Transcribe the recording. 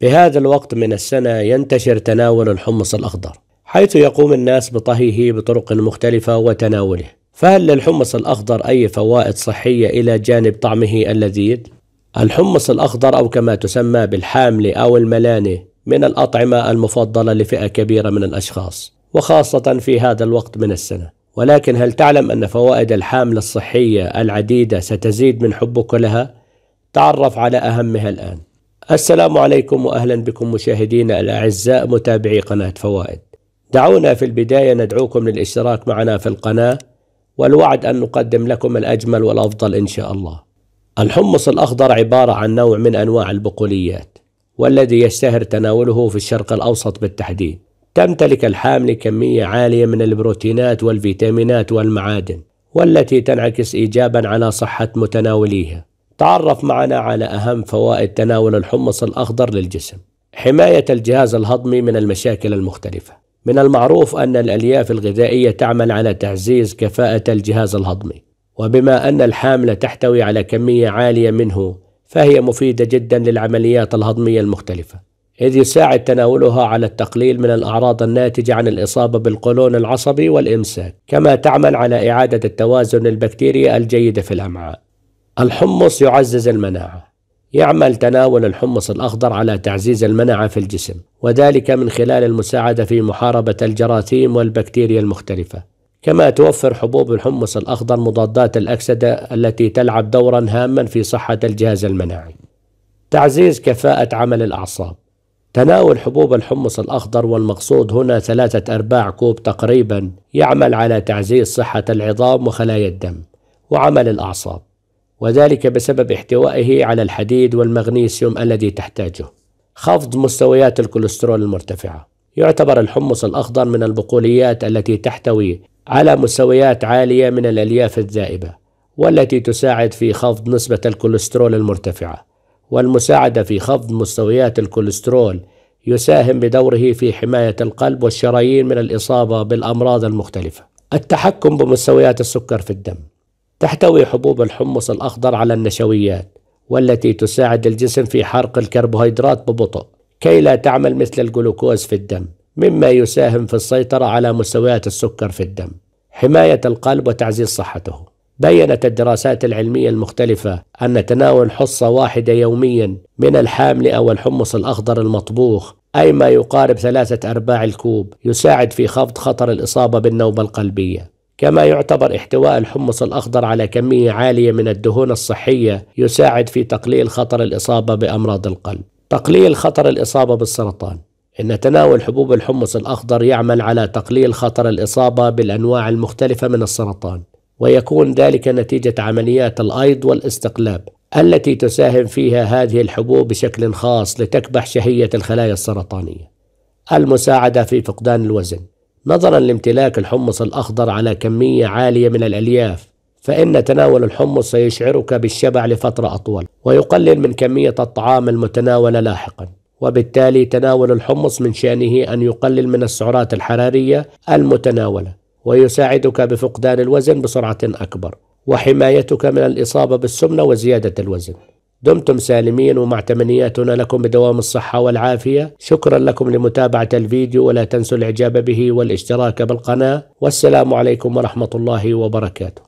بهذا الوقت من السنة ينتشر تناول الحمص الأخضر، حيث يقوم الناس بطهيه بطرق مختلفة وتناوله. فهل للحمص الأخضر أي فوائد صحية إلى جانب طعمه اللذيذ؟ الحمص الأخضر أو كما تسمى بالحاملة أو الملانة من الأطعمة المفضلة لفئة كبيرة من الأشخاص، وخاصة في هذا الوقت من السنة. ولكن هل تعلم أن فوائد الحاملة الصحية العديدة ستزيد من حبك لها؟ تعرف على أهمها الآن. السلام عليكم وأهلا بكم مشاهدينا الأعزاء متابعي قناة فوائد. دعونا في البداية ندعوكم للاشتراك معنا في القناة، والوعد أن نقدم لكم الأجمل والأفضل إن شاء الله. الحمص الأخضر عبارة عن نوع من أنواع البقوليات، والذي يشتهر تناوله في الشرق الأوسط بالتحديد. تمتلك الحاملة كمية عالية من البروتينات والفيتامينات والمعادن، والتي تنعكس إيجابا على صحة متناوليها. تعرف معنا على أهم فوائد تناول الحمص الأخضر للجسم. حماية الجهاز الهضمي من المشاكل المختلفة. من المعروف أن الألياف الغذائية تعمل على تعزيز كفاءة الجهاز الهضمي، وبما أن الحاملة تحتوي على كمية عالية منه فهي مفيدة جدا للعمليات الهضمية المختلفة، إذ يساعد تناولها على التقليل من الأعراض الناتجة عن الإصابة بالقولون العصبي والإمساك، كما تعمل على إعادة التوازن للبكتيريا الجيدة في الأمعاء. الحمص يعزز المناعة. يعمل تناول الحمص الأخضر على تعزيز المناعة في الجسم، وذلك من خلال المساعدة في محاربة الجراثيم والبكتيريا المختلفة. كما توفر حبوب الحمص الأخضر مضادات الأكسدة التي تلعب دورا هاما في صحة الجهاز المناعي. تعزيز كفاءة عمل الأعصاب. تناول حبوب الحمص الأخضر، والمقصود هنا 3/4 كوب تقريبا، يعمل على تعزيز صحة العظام وخلايا الدم وعمل الأعصاب، وذلك بسبب احتوائه على الحديد والمغنيسيوم الذي تحتاجه. خفض مستويات الكوليسترول المرتفعة. يعتبر الحمص الأخضر من البقوليات التي تحتوي على مستويات عالية من الألياف الذائبة، والتي تساعد في خفض نسبة الكوليسترول المرتفعة، والمساعدة في خفض مستويات الكوليسترول يساهم بدوره في حماية القلب والشرايين من الإصابة بالأمراض المختلفة. التحكم بمستويات السكر في الدم. تحتوي حبوب الحمص الأخضر على النشويات، والتي تساعد الجسم في حرق الكربوهيدرات ببطء كي لا تعمل مثل الجلوكوز في الدم، مما يساهم في السيطرة على مستويات السكر في الدم. حماية القلب وتعزيز صحته. بيّنت الدراسات العلمية المختلفة أن تناول حصة واحدة يوميا من الحاملة أو الحمص الأخضر المطبوخ، أي ما يقارب 3/4 الكوب، يساعد في خفض خطر الإصابة بالنوبة القلبية. كما يعتبر احتواء الحمص الأخضر على كمية عالية من الدهون الصحية يساعد في تقليل خطر الإصابة بأمراض القلب. تقليل خطر الإصابة بالسرطان. إن تناول حبوب الحمص الأخضر يعمل على تقليل خطر الإصابة بالأنواع المختلفة من السرطان، ويكون ذلك نتيجة عمليات الأيض والاستقلاب التي تساهم فيها هذه الحبوب بشكل خاص لتكبح شهية الخلايا السرطانية. المساعدة في فقدان الوزن. نظرا لامتلاك الحمص الأخضر على كمية عالية من الألياف، فإن تناول الحمص سيشعرك بالشبع لفترة أطول، ويقلل من كمية الطعام المتناولة لاحقا، وبالتالي تناول الحمص من شأنه أن يقلل من السعرات الحرارية المتناولة، ويساعدك بفقدان الوزن بسرعة أكبر، وحمايتك من الإصابة بالسمنة وزيادة الوزن. دمتم سالمين، ومع تمنياتنا لكم بدوام الصحة والعافية. شكرا لكم لمتابعة الفيديو، ولا تنسوا الإعجاب به والاشتراك بالقناة، والسلام عليكم ورحمة الله وبركاته.